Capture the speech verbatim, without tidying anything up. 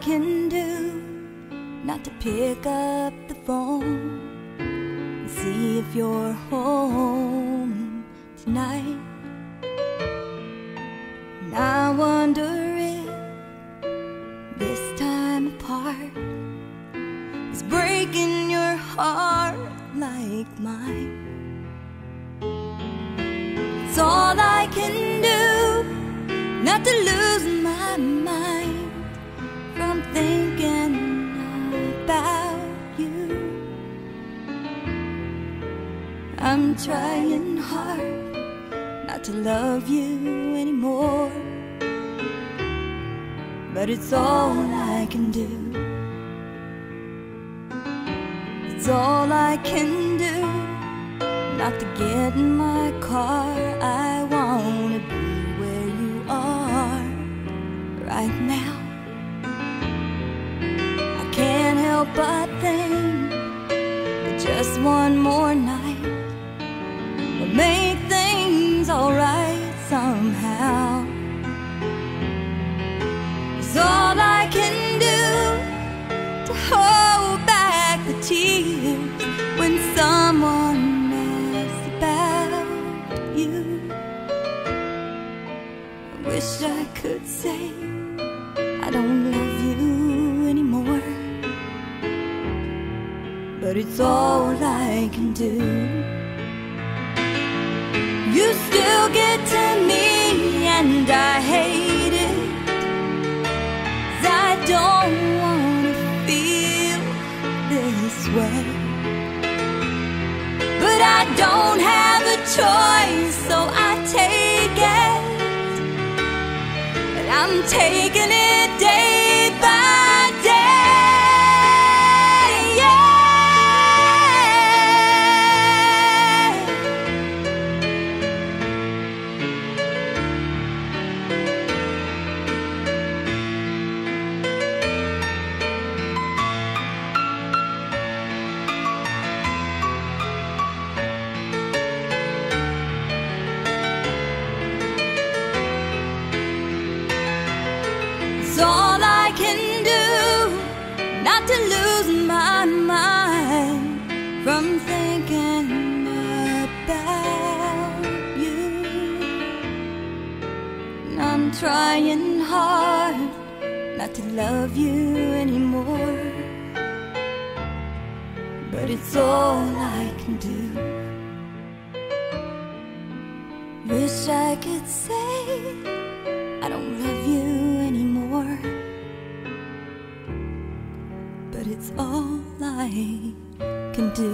can do not to pick up the phone and see if you're home tonight. And I wonder if this time apart is breaking your heart like mine. It's all I can do not to lose my mind from thinking about you. I'm trying hard not to love you anymore, but it's all I can do. It's all I can do not to get in my car. I wanna be where you are right now. I can't help but think that just one more night will make things alright somehow. It's all I can do to hold back the tears when someone wish I could say I don't love you anymore, but it's all I can do. You still get to me and I hate it, 'cause I don't wanna feel this way, but I don't have a choice, so I take it. I'm taking it day by day, yeah. It's all I can do not to lose my mind from thinking about you. And I'm trying hard not to love you anymore, but it's all I can do. Wish I could say I don't love you anymore, but it's all I can do.